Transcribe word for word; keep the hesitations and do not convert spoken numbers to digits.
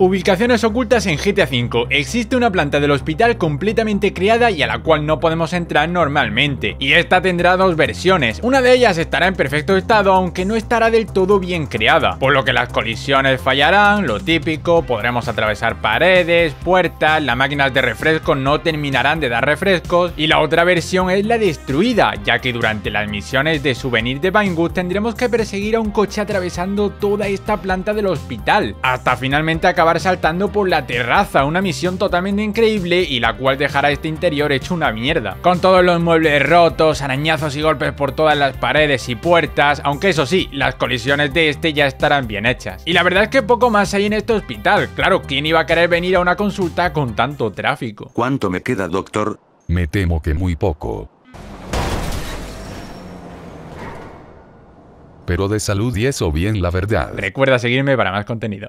Ubicaciones ocultas en G T A cinco. Existe una planta del hospital completamente creada y a la cual no podemos entrar normalmente. Y esta tendrá dos versiones. Una de ellas estará en perfecto estado, aunque no estará del todo bien creada, por lo que las colisiones fallarán, lo típico, podremos atravesar paredes, puertas, las máquinas de refrescos no terminarán de dar refrescos. Y la otra versión es la destruida, ya que durante las misiones de souvenir de Vinewood tendremos que perseguir a un coche atravesando toda esta planta del hospital, hasta finalmente acabar saltando por la terraza, una misión totalmente increíble y la cual dejará este interior hecho una mierda, con todos los muebles rotos, arañazos y golpes por todas las paredes y puertas, aunque eso sí, las colisiones de este ya estarán bien hechas. Y la verdad es que poco más hay en este hospital, claro, ¿quién iba a querer venir a una consulta con tanto tráfico? ¿Cuánto me queda, doctor? Me temo que muy poco. Pero de salud y eso bien, la verdad. Recuerda seguirme para más contenido.